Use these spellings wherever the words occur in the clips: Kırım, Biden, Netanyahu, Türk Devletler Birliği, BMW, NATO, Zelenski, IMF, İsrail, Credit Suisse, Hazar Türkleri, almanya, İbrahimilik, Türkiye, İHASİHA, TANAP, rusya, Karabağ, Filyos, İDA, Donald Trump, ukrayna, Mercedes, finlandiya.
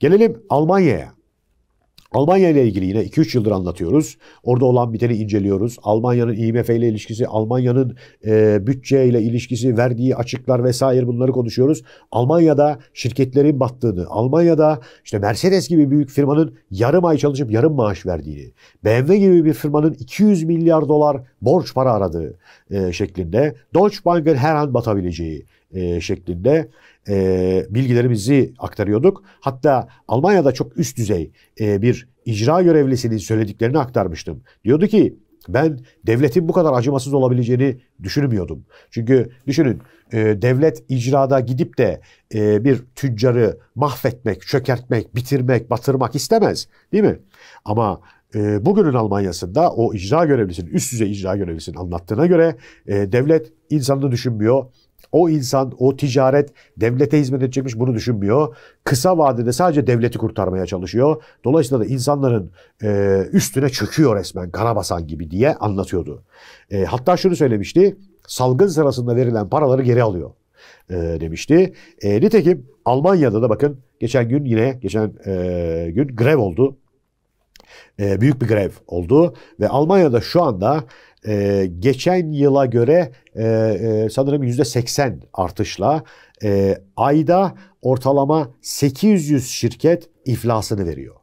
Gelelim Almanya'ya. Almanya ile ilgili yine 2-3 yıldır anlatıyoruz. Orada olan biteni inceliyoruz. Almanya'nın IMF ile ilişkisi, Almanya'nın bütçe ile ilişkisi, verdiği açıklar vesaire, bunları konuşuyoruz. Almanya'da şirketlerin battığını, Almanya'da işte Mercedes gibi büyük firmanın yarım ay çalışıp yarım maaş verdiğini, BMW gibi bir firmanın 200 milyar dolar borç para aradığı şeklinde, Deutsche Bank'ın her an batabileceği şeklinde bilgilerimizi aktarıyorduk. Hatta Almanya'da çok üst düzey bir icra görevlisinin söylediklerini aktarmıştım. Diyordu ki ben devletin bu kadar acımasız olabileceğini düşünmüyordum. Çünkü düşünün devlet icrada gidip de bir tüccarı mahvetmek, çökertmek, bitirmek, batırmak istemez, değil mi? Ama bugünün Almanya'sında o icra görevlisinin, üst düzey icra görevlisinin anlattığına göre devlet insanını düşünmüyor. O insan, o ticaret devlete hizmet edecekmiş, bunu düşünmüyor. Kısa vadede sadece devleti kurtarmaya çalışıyor. Dolayısıyla da insanların üstüne çöküyor resmen, karabasan gibi diye anlatıyordu. Hatta şunu söylemişti, salgın sırasında verilen paraları geri alıyor demişti. Nitekim Almanya'da da bakın geçen gün grev oldu. Büyük bir grev oldu ve Almanya'da şu anda geçen yıla göre sanırım %80 artışla ayda ortalama 800 şirket iflasını veriyor.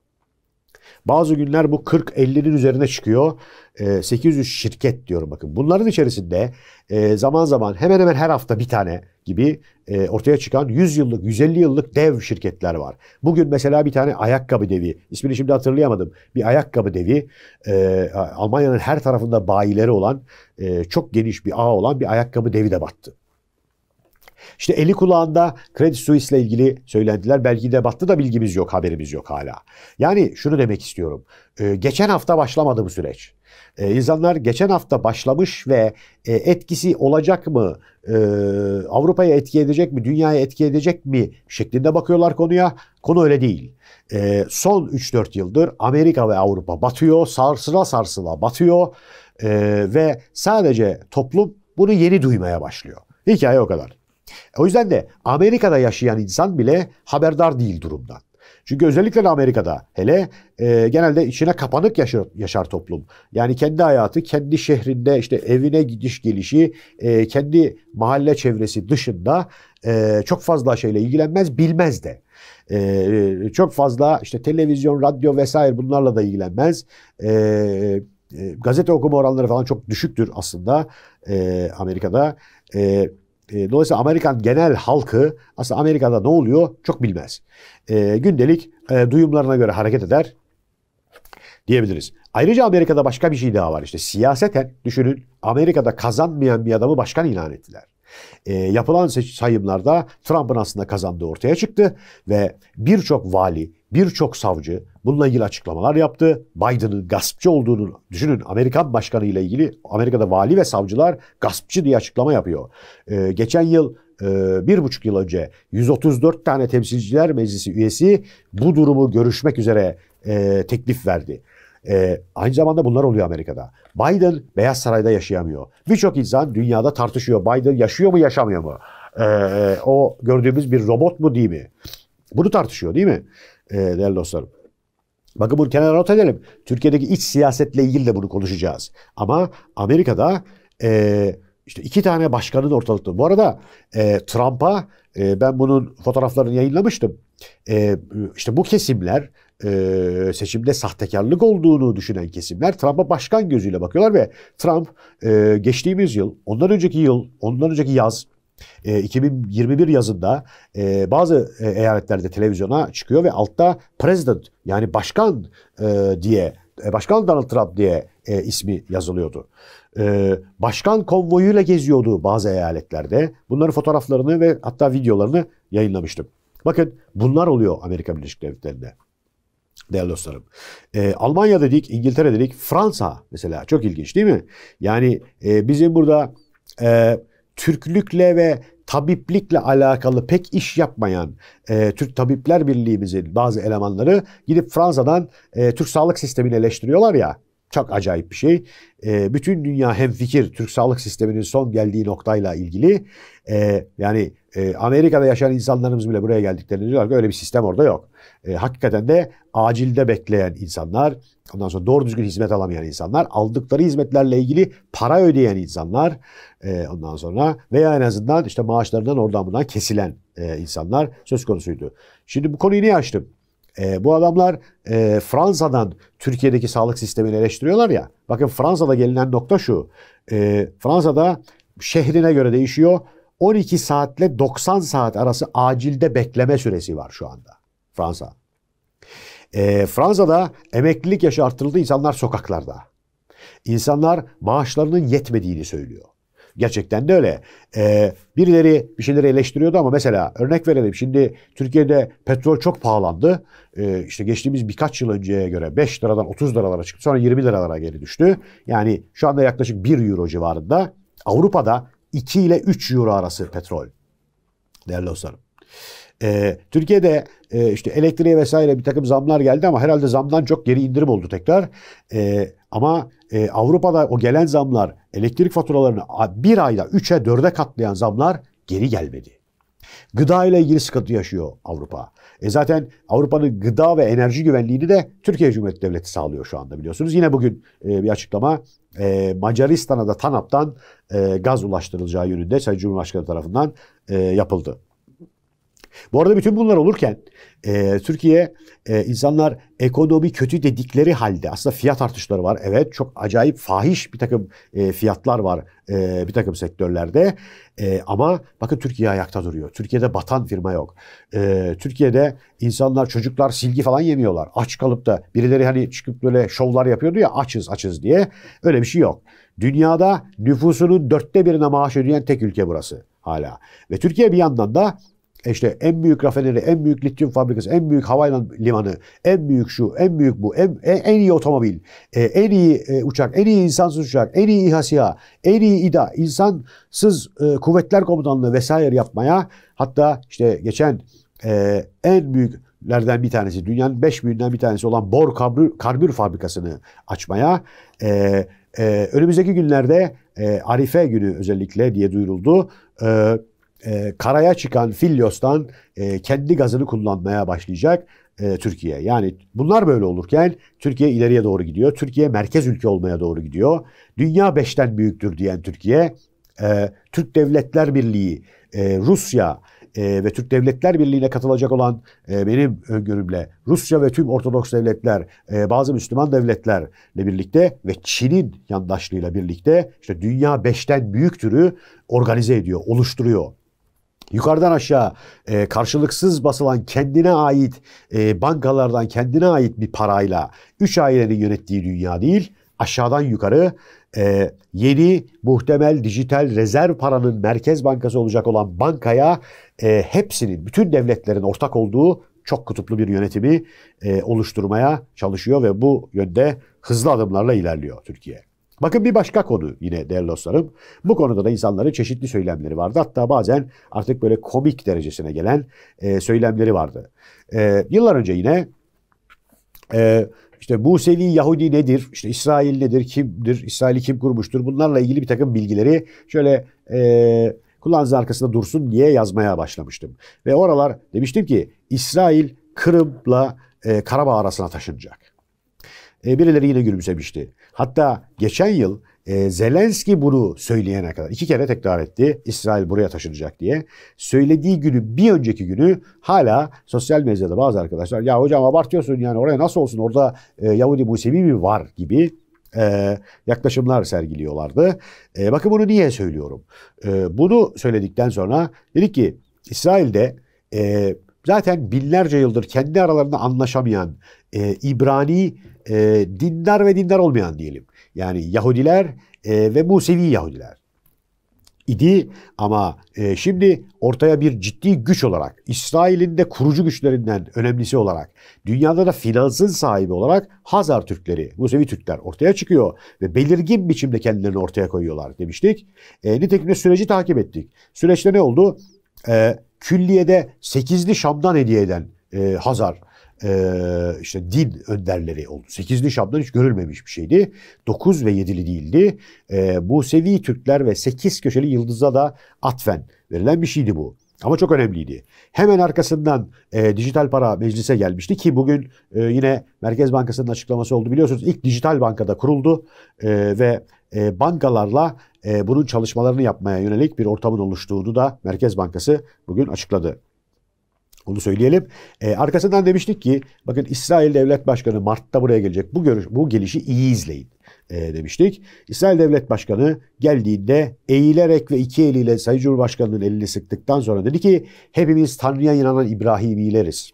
Bazı günler bu 40-50'nin üzerine çıkıyor. 800 şirket diyorum bakın. Bunların içerisinde zaman zaman hemen hemen her hafta bir tane gibi ortaya çıkan 100 yıllık, 150 yıllık dev şirketler var. Bugün mesela bir tane ayakkabı devi, ismini şimdi hatırlayamadım. Bir ayakkabı devi, Almanya'nın her tarafında bayileri olan, çok geniş bir ağ olan bir ayakkabı devi de battı. İşte eli kulağında Credit Suisse ile ilgili söylentiler, belki de battı da bilgimiz yok, haberimiz yok hala. Yani şunu demek istiyorum. Geçen hafta başlamadı bu süreç. İnsanlar geçen hafta başlamış ve etkisi olacak mı, Avrupa'ya etki edecek mi, dünyaya etki edecek mi şeklinde bakıyorlar konuya. Konu öyle değil. Son 3-4 yıldır Amerika ve Avrupa batıyor, sarsıla sarsıla batıyor ve sadece toplum bunu yeni duymaya başlıyor. Hikaye o kadar. O yüzden de Amerika'da yaşayan insan bile haberdar değil durumdan. Çünkü özellikle de Amerika'da hele genelde içine kapanık yaşar toplum. Yani kendi hayatı, kendi şehrinde, işte evine gidiş gelişi, kendi mahalle çevresi dışında çok fazla şeyle ilgilenmez, bilmez de. Çok fazla işte televizyon, radyo vesaire, bunlarla da ilgilenmez. Gazete okuma oranları falan çok düşüktür aslında Amerika'da. Dolayısıyla Amerikan genel halkı aslında Amerika'da ne oluyor çok bilmez. Gündelik duyumlarına göre hareket eder diyebiliriz. Ayrıca Amerika'da başka bir şey daha var işte. Siyaseten düşünün, Amerika'da kazanmayan bir adamı başkan ilan ettiler. Yapılan sayımlarda Trump'ın aslında kazandığı ortaya çıktı ve birçok vali, birçok savcı bununla ilgili açıklamalar yaptı. Biden'ın gaspçı olduğunu düşünün. Amerikan başkanı ile ilgili Amerika'da vali ve savcılar gaspçı diye açıklama yapıyor. Geçen yıl 1,5 yıl önce 134 tane temsilciler meclisi üyesi bu durumu görüşmek üzere teklif verdi. Aynı zamanda bunlar oluyor Amerika'da. Biden Beyaz Saray'da yaşayamıyor. Birçok insan dünyada tartışıyor. Biden yaşıyor mu, yaşamıyor mu? O gördüğümüz bir robot mu, değil mi? Bunu tartışıyor, değil mi değerli dostlarım? Bakın bunu kenara not edelim. Türkiye'deki iç siyasetle ilgili de bunu konuşacağız. Ama Amerika'da işte iki tane başkanın ortalıkta. Bu arada Trump'a ben bunun fotoğraflarını yayınlamıştım. İşte bu kesimler, seçimde sahtekarlık olduğunu düşünen kesimler Trump'a başkan gözüyle bakıyorlar ve Trump geçtiğimiz yıl, ondan önceki yaz, 2021 yazında bazı eyaletlerde televizyona çıkıyor ve altta President, yani başkan diye, başkan Donald Trump diye ismi yazılıyordu. Başkan konvoyuyla geziyordu bazı eyaletlerde. Bunların fotoğraflarını ve hatta videolarını yayınlamıştım. Bakın bunlar oluyor Amerika Birleşik Devletleri'nde. Değerli dostlarım, Almanya dedik, İngiltere dedik, Fransa mesela çok ilginç değil mi? Yani bizim burada Türklükle ve tabiplikle alakalı pek iş yapmayan Türk Tabipler Birliği'mizin bazı elemanları gidip Fransa'dan Türk sağlık sistemini eleştiriyorlar ya. Çok acayip bir şey. Bütün dünya hemfikir Türk sağlık sisteminin son geldiği noktayla ilgili. Yani Amerika'da yaşayan insanlarımız bile buraya geldiklerinde diyorlar ki öyle bir sistem orada yok. Hakikaten de acilde bekleyen insanlar, ondan sonra doğru düzgün hizmet alamayan insanlar, aldıkları hizmetlerle ilgili para ödeyen insanlar, ondan sonra veya en azından işte maaşlarından oradan buradan kesilen insanlar söz konusuydu. Şimdi bu konuyu niye açtım? Bu adamlar Fransa'dan Türkiye'deki sağlık sistemini eleştiriyorlar ya. Bakın Fransa'da gelinen nokta şu. Fransa'da şehrine göre değişiyor. 12 saatle 90 saat arası acilde bekleme süresi var şu anda Fransa. Fransa'da emeklilik yaşı arttırıldı, insanlar sokaklarda. İnsanlar maaşlarının yetmediğini söylüyor. Gerçekten de öyle. Birileri bir şeyleri eleştiriyordu ama mesela örnek verelim. Şimdi Türkiye'de petrol çok pahalandı. İşte geçtiğimiz birkaç yıl önceye göre 5 liradan 30 liralara çıktı. Sonra 20 liralara geri düştü. Yani şu anda yaklaşık 1 euro civarında. Avrupa'da 2 ile 3 euro arası petrol. Değerli dostlarım. Türkiye'de işte elektriğe vesaire bir takım zamlar geldi ama herhalde zamdan çok geri indirim oldu tekrar. Ama Avrupa'da o gelen zamlar, elektrik faturalarını bir ayda 3'e 4'e katlayan zamlar geri gelmedi. Gıda ile ilgili sıkıntı yaşıyor Avrupa. Zaten Avrupa'nın gıda ve enerji güvenliğini de Türkiye Cumhuriyeti Devleti sağlıyor şu anda, biliyorsunuz. Yine bugün bir açıklama, Macaristan'a da TANAP'tan gaz ulaştırılacağı yönünde Sayın Cumhurbaşkanı tarafından yapıldı. Bu arada bütün bunlar olurken Türkiye, insanlar ekonomi kötü dedikleri halde, aslında fiyat artışları var. Evet, çok acayip fahiş bir takım fiyatlar var bir takım sektörlerde. Ama bakın Türkiye ayakta duruyor. Türkiye'de batan firma yok. Türkiye'de insanlar, çocuklar silgi falan yemiyorlar. Aç kalıp da birileri hani çıkıp böyle şovlar yapıyordu ya, açız açız diye. Öyle bir şey yok. Dünyada nüfusunun 1/4'üne maaş ödeyen tek ülke burası hala. Ve Türkiye bir yandan da İşte en büyük rafineri, en büyük lityum fabrikası, en büyük havalimanı, en büyük şu, en büyük bu, en iyi otomobil, en iyi uçak, en iyi insansız uçak, en iyi İHASİHA, en iyi İDA, insansız kuvvetler komutanlığı vesaire yapmaya, hatta işte geçen en büyüklerden bir tanesi, dünyanın 5 büyüğünden bir tanesi olan bor karbür fabrikasını açmaya, önümüzdeki günlerde Arife günü özellikle diye duyuruldu. Karaya çıkan Filyos'tan kendi gazını kullanmaya başlayacak Türkiye. Yani bunlar böyle olurken Türkiye ileriye doğru gidiyor. Türkiye merkez ülke olmaya doğru gidiyor. Dünya 5'ten büyüktür diyen Türkiye, Türk Devletler Birliği, Rusya ve Türk Devletler Birliği'ne katılacak olan benim öngörümle Rusya ve tüm Ortodoks devletler, bazı Müslüman devletlerle birlikte ve Çin'in yandaşlığıyla birlikte işte dünya 5'ten büyüktürü organize ediyor, oluşturuyor. Yukarıdan aşağı karşılıksız basılan kendine ait bankalardan kendine ait bir parayla 3 ailenin yönettiği dünya değil, aşağıdan yukarı yeni muhtemel dijital rezerv paranın merkez bankası olacak olan bankaya hepsinin, bütün devletlerin ortak olduğu çok kutuplu bir yönetimi oluşturmaya çalışıyor ve bu yönde hızlı adımlarla ilerliyor Türkiye. Bakın bir başka konu yine değerli dostlarım. Bu konuda da insanların çeşitli söylemleri vardı. Hatta bazen artık böyle komik derecesine gelen söylemleri vardı. Yıllar önce yine işte Musevi Yahudi nedir, işte İsrail nedir, kimdir, İsrail'i kim kurmuştur, bunlarla ilgili bir takım bilgileri şöyle kulağınızın arkasında dursun diye yazmaya başlamıştım. Ve oralar demiştim ki İsrail Kırım'la Karabağ arasına taşınacak. Birileri yine gülümsemişti. Hatta geçen yıl Zelenski bunu söyleyene kadar 2 kere tekrar etti. İsrail buraya taşınacak diye. Söylediği günü, bir önceki günü hala sosyal medyada bazı arkadaşlar ya hocam abartıyorsun, yani oraya nasıl olsun, orada Yahudi Musevi mi var gibi yaklaşımlar sergiliyorlardı. Bakın bunu niye söylüyorum? Bunu söyledikten sonra dedik ki İsrail'de zaten binlerce yıldır kendi aralarında anlaşamayan İbrani dindar ve dindar olmayan diyelim. Yani Yahudiler ve Musevi Yahudiler idi ama şimdi ortaya bir ciddi güç olarak, İsrail'in de kurucu güçlerinden önemlisi olarak, dünyada da finansın sahibi olarak Hazar Türkleri, Musevi Türkler ortaya çıkıyor ve belirgin biçimde kendilerini ortaya koyuyorlar demiştik. Nitekim de süreci takip ettik. Süreçte ne oldu? Külliye'de 8'li Şam'dan hediye eden Hazar işte din önderleri oldu. 8'li Şam'dan hiç görülmemiş bir şeydi. 9 ve 7'li değildi. Musevi Türkler ve 8 köşeli yıldıza da atfen verilen bir şeydi bu. Ama çok önemliydi. Hemen arkasından dijital para meclise gelmişti ki bugün yine Merkez Bankası'nın açıklaması oldu. Biliyorsunuz ilk dijital bankada kuruldu ve bankalarla bunun çalışmalarını yapmaya yönelik bir ortamın oluştuğunu da Merkez Bankası bugün açıkladı. Onu söyleyelim. Arkasından demiştik ki bakın İsrail Devlet Başkanı Mart'ta buraya gelecek. Bu gelişi iyi izleyin demiştik. İsrail Devlet Başkanı geldiğinde eğilerek ve iki eliyle Sayın Cumhurbaşkanı'nın elini sıktıktan sonra dedi ki hepimiz Tanrı'ya inanan İbrahimileriz.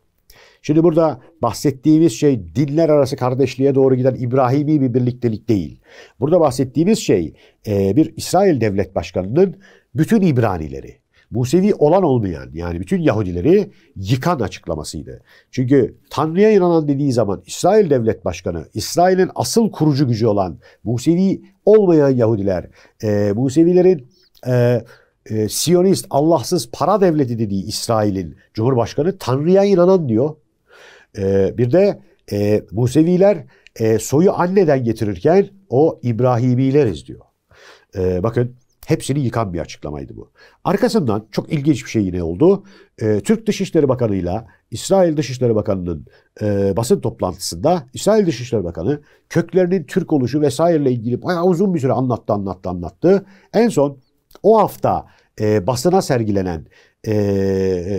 Şimdi burada bahsettiğimiz şey dinler arası kardeşliğe doğru giden İbrahimi bir birliktelik değil. Burada bahsettiğimiz şey bir İsrail Devlet Başkanı'nın bütün İbranileri, Musevi olan olmayan yani bütün Yahudileri yıkan açıklamasıydı. Çünkü Tanrı'ya inanan dediği zaman İsrail Devlet Başkanı, İsrail'in asıl kurucu gücü olan Musevi olmayan Yahudiler, Musevilerin Siyonist, Allahsız para devleti dediği İsrail'in Cumhurbaşkanı Tanrı'ya inanan diyor. Bir de Museviler soyu anneden getirirken o İbrahimileriz diyor. Bakın. Hepsini yıkan bir açıklamaydı bu. Arkasından çok ilginç bir şey yine oldu. Türk Dışişleri Bakanı ile İsrail Dışişleri Bakanı'nın basın toplantısında İsrail Dışişleri Bakanı köklerinin Türk oluşu vesaireyle ilgili bayağı uzun bir süre anlattı. En son o hafta basına sergilenen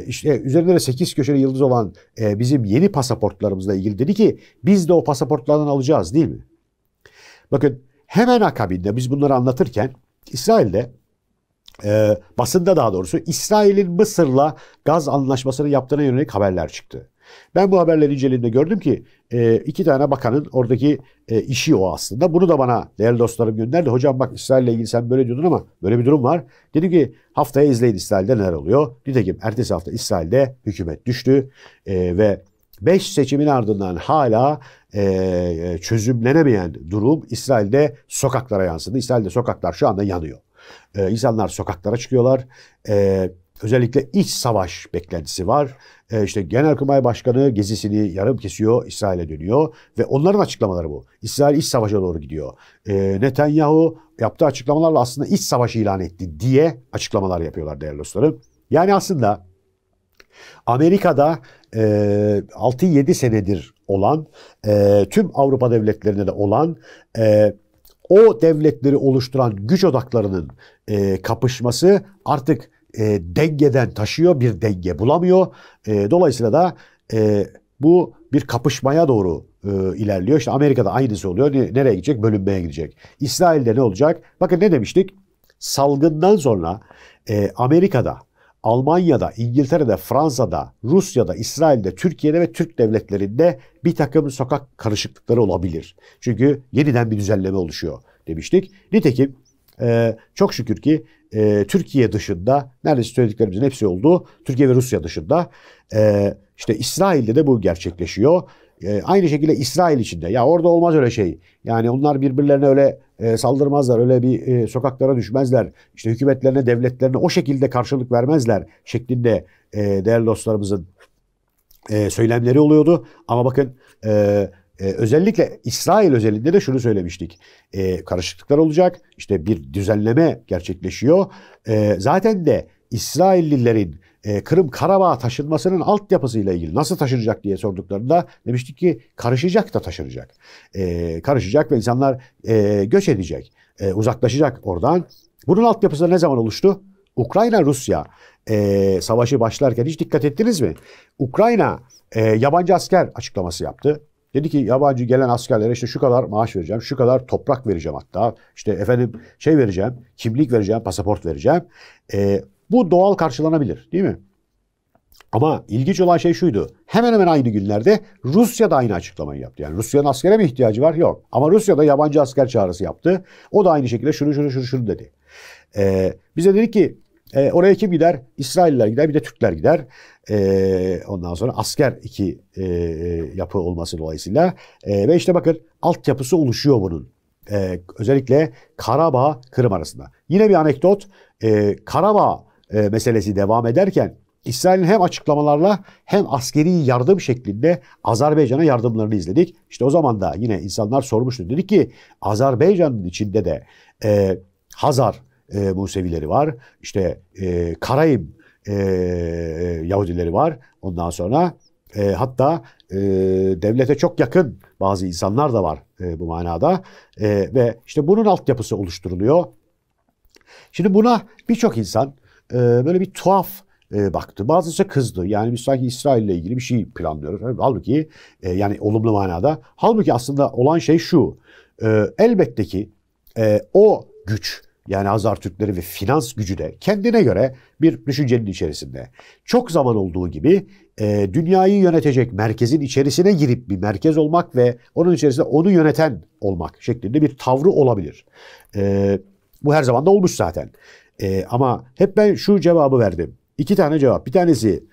işte üzerinde 8 köşeli yıldız olan bizim yeni pasaportlarımızla ilgili dedi ki biz de o pasaportlardan alacağız değil mi? Bakın hemen akabinde biz bunları anlatırken İsrail'de basında daha doğrusu İsrail'in Mısır'la gaz anlaşmasını yaptığına yönelik haberler çıktı. Ben bu haberleri incelediğimde gördüm ki iki tane bakanın oradaki işi o aslında. Bunu da bana değerli dostlarım gönderdi. Hocam bak İsrail'le ilgili sen böyle diyordun ama böyle bir durum var. Dedim ki haftaya izleyin İsrail'de neler oluyor. Nitekim ertesi hafta İsrail'de hükümet düştü ve 5 seçimin ardından hala çözümlenemeyen durum İsrail'de sokaklara yansıdı. İsrail'de sokaklar şu anda yanıyor. İnsanlar sokaklara çıkıyorlar. Özellikle iç savaş beklentisi var. İşte Genelkurmay Başkanı gezisini yarım kesiyor, İsrail'e dönüyor. Ve onların açıklamaları bu. İsrail iç savaşa doğru gidiyor. Netanyahu yaptığı açıklamalarla aslında iç savaşı ilan etti diye açıklamalar yapıyorlar değerli dostlarım. Yani aslında Amerika'da 6-7 senedir olan, tüm Avrupa devletlerinde de olan, o devletleri oluşturan güç odaklarının kapışması artık dengeden taşıyor, bir denge bulamıyor. Dolayısıyla da bu bir kapışmaya doğru ilerliyor. İşte Amerika'da aynısı oluyor. Nereye gidecek? Bölünmeye gidecek. İsrail'de ne olacak? Bakın ne demiştik? Salgından sonra Amerika'da, Almanya'da, İngiltere'de, Fransa'da, Rusya'da, İsrail'de, Türkiye'de ve Türk devletlerinde bir takım sokak karışıklıkları olabilir. Çünkü yeniden bir düzenleme oluşuyor demiştik. Nitekim çok şükür ki Türkiye dışında neredeyse söylediklerimizin hepsi oldu. Türkiye ve Rusya dışında işte İsrail'de de bu gerçekleşiyor. Aynı şekilde İsrail içinde. Ya orada olmaz öyle şey. Yani onlar birbirlerine öyle saldırmazlar, öyle bir sokaklara düşmezler. İşte hükümetlerine, devletlerine o şekilde karşılık vermezler şeklinde değerli dostlarımızın söylemleri oluyordu. Ama bakın özellikle İsrail özelinde de şunu söylemiştik. Karışıklıklar olacak. İşte bir düzenleme gerçekleşiyor. Zaten de İsraillilerin Kırım Karabağ taşınmasının altyapısıyla ilgili nasıl taşınacak diye sorduklarında demiştik ki karışacak da taşınacak. Karışacak ve insanlar göç edecek, uzaklaşacak oradan. Bunun altyapısı ne zaman oluştu? Ukrayna-Rusya savaşı başlarken hiç dikkat ettiniz mi? Ukrayna yabancı asker açıklaması yaptı. Dedi ki yabancı gelen askerlere işte şu kadar maaş vereceğim, şu kadar toprak vereceğim hatta. İşte efendim şey vereceğim, kimlik vereceğim, pasaport vereceğim. Bu doğal karşılanabilir değil mi? Ama ilginç olan şey şuydu. Hemen hemen aynı günlerde Rusya da aynı açıklamayı yaptı. Yani Rusya'nın askere mi ihtiyacı var? Yok. Ama Rusya da yabancı asker çağrısı yaptı. O da aynı şekilde şunu dedi. Bize dedi ki oraya kim gider? İsrailler gider, bir de Türkler gider. Ondan sonra asker iki yapı olması dolayısıyla. Ve işte bakın altyapısı oluşuyor bunun. Özellikle Karabağ, Kırım arasında. Yine bir anekdot. Karabağ meselesi devam ederken İsrail'in hem açıklamalarla hem askeri yardım şeklinde Azerbaycan'a yardımlarını izledik. İşte o zaman da yine insanlar sormuştu. Dedik ki Azerbaycan'ın içinde de Hazar Musevileri var. İşte Karayim Yahudileri var. Ondan sonra hatta devlete çok yakın bazı insanlar da var bu manada. Ve işte bunun altyapısı oluşturuluyor. Şimdi buna birçok insan böyle bir tuhaf baktı. Bazısı kızdı. Yani biz sanki İsrail'le ilgili bir şey planlıyoruz. Halbuki yani olumlu manada. Halbuki aslında olan şey şu. Elbette ki o güç, yani Hazar Türkleri ve finans gücü de kendine göre bir düşüncenin içerisinde. Çok zaman olduğu gibi dünyayı yönetecek merkezin içerisine girip bir merkez olmak ve onun içerisinde onu yöneten olmak şeklinde bir tavrı olabilir. Bu her zaman da olmuş zaten. Ama hep ben şu cevabı verdim. İki tane cevap. Bir tanesi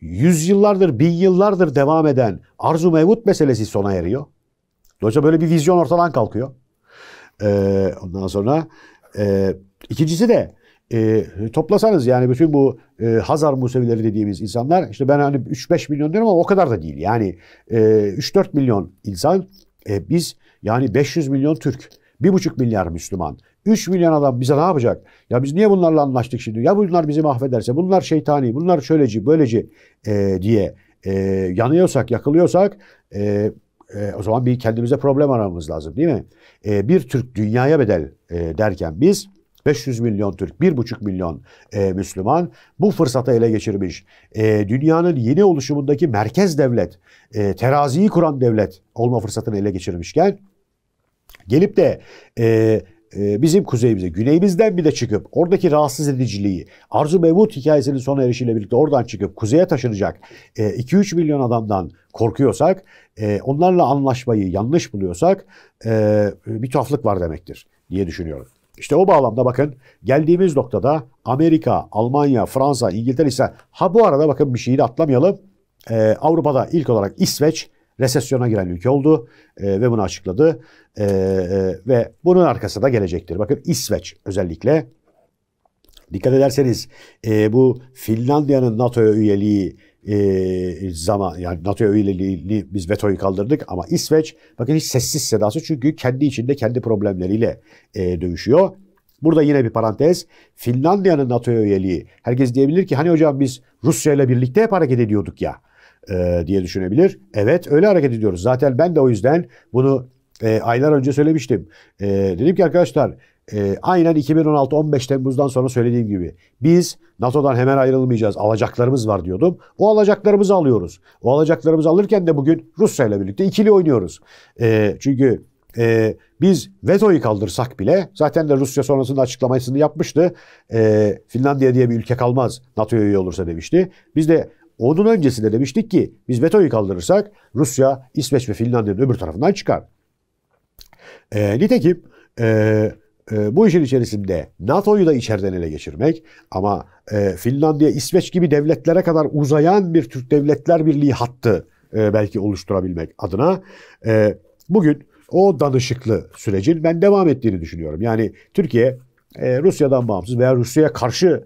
yüzyıllardır, bin yıllardır devam eden arzu mevut meselesi sona eriyor. Dolayısıyla böyle bir vizyon ortadan kalkıyor. Ondan sonra ikincisi de toplasanız yani bütün bu Hazar Musevileri dediğimiz insanlar, işte ben hani 3-5 milyon diyorum ama o kadar da değil. Yani 3-4 milyon insan, biz yani 500 milyon Türk, 1,5 milyar Müslüman, 3 milyon adam bize ne yapacak? Ya biz niye bunlarla anlaştık şimdi? Ya bunlar bizi mahvederse, bunlar şeytani, bunlar şöyleci, böyleci diye yanıyorsak, yakılıyorsak o zaman bir kendimize problem aramamız lazım, değil mi? Bir Türk dünyaya bedel derken biz 500 milyon Türk, 1,5 milyon Müslüman bu fırsatı ele geçirmiş. Dünyanın yeni oluşumundaki merkez devlet, teraziyi kuran devlet olma fırsatını ele geçirmişken gelip de bizim kuzeyimize, güneyimizden bir de çıkıp oradaki rahatsız ediciliği, arzu mevut hikayesinin sona erişiyle birlikte oradan çıkıp kuzeye taşınacak 2-3 milyon adamdan korkuyorsak, onlarla anlaşmayı yanlış buluyorsak bir tuhaflık var demektir diye düşünüyorum. İşte o bağlamda bakın geldiğimiz noktada Amerika, Almanya, Fransa, İngiltere ise, ha bu arada bakın bir şeyi de atlamayalım, Avrupa'da ilk olarak İsveç resesyona giren ülke oldu ve bunu açıkladı ve bunun arkası da gelecektir. Bakın İsveç özellikle, dikkat ederseniz bu Finlandiya'nın NATO'ya üyeliği zaman, yani NATO'ya üyeliğini biz vetoyu kaldırdık ama İsveç bakın hiç sessiz sedası, çünkü kendi içinde kendi problemleriyle dövüşüyor. Burada yine bir parantez. Finlandiya'nın NATO'ya üyeliği, herkes diyebilir ki hani hocam biz Rusya ile birlikte hep hareket ediyorduk ya diye düşünebilir. Evet, öyle hareket ediyoruz. Zaten ben de o yüzden bunu aylar önce söylemiştim. Dedim ki arkadaşlar aynen 2016-15 Temmuz'dan sonra söylediğim gibi biz NATO'dan hemen ayrılmayacağız. Alacaklarımız var diyordum. O alacaklarımızı alıyoruz. O alacaklarımızı alırken de bugün Rusya ile birlikte ikili oynuyoruz. Çünkü biz vetoyu kaldırsak bile, zaten de Rusya sonrasında açıklamasını yapmıştı. Finlandiya diye bir ülke kalmaz NATO'ya üye olursa demişti. Biz de onun öncesinde demiştik ki biz vetoyu kaldırırsak Rusya, İsveç ve Finlandiya'nın öbür tarafından çıkar. Nitekim bu işin içerisinde NATO'yu da içeriden ele geçirmek ama Finlandiya, İsveç gibi devletlere kadar uzayan bir Türk Devletler Birliği hattı belki oluşturabilmek adına bugün o danışıklı sürecin ben devam ettiğini düşünüyorum. Yani Türkiye Rusya'dan bağımsız veya Rusya'ya karşı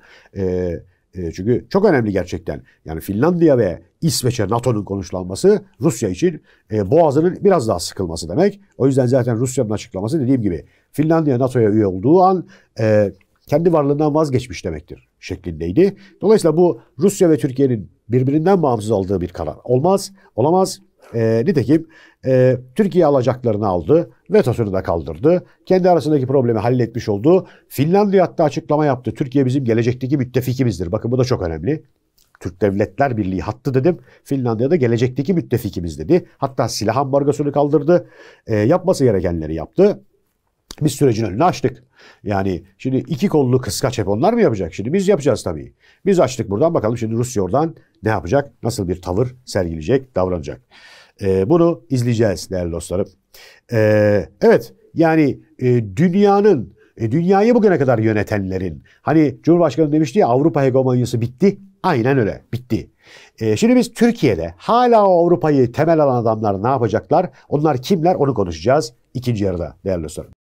çünkü çok önemli gerçekten. Yani Finlandiya ve İsveç'e NATO'nun konuşlanması Rusya için boğazının biraz daha sıkılması demek. O yüzden zaten Rusya'nın açıklaması, dediğim gibi, Finlandiya NATO'ya üye olduğu an kendi varlığından vazgeçmiş demektir şeklindeydi. Dolayısıyla bu Rusya ve Türkiye'nin birbirinden bağımsız aldığı bir karar olamaz. Nitekim Türkiye alacaklarını aldı, vetosunu da kaldırdı, kendi arasındaki problemi halletmiş oldu. Finlandiya hatta açıklama yaptı, Türkiye bizim gelecekteki müttefikimizdir. Bakın bu da çok önemli. Türk Devletler Birliği hattı dedim, Finlandiya'da gelecekteki müttefikimiz dedi. Hatta silah ambargosunu kaldırdı, yapması gerekenleri yaptı. Biz sürecin önünü açtık. Yani şimdi iki kollu kıskaç hep onlar mı yapacak? Şimdi biz yapacağız tabii. Biz açtık buradan, bakalım şimdi Rusya oradan ne yapacak? Nasıl bir tavır sergileyecek, davranacak? Bunu izleyeceğiz değerli dostlarım. Evet, yani dünyanın, dünyayı bugüne kadar yönetenlerin, hani Cumhurbaşkanı demişti ya, Avrupa hegemonyası bitti. Aynen öyle, bitti. Şimdi biz Türkiye'de hala Avrupa'yı temel alan adamlar ne yapacaklar? Onlar kimler? Onu konuşacağız ikinci yarıda değerli dostlarım.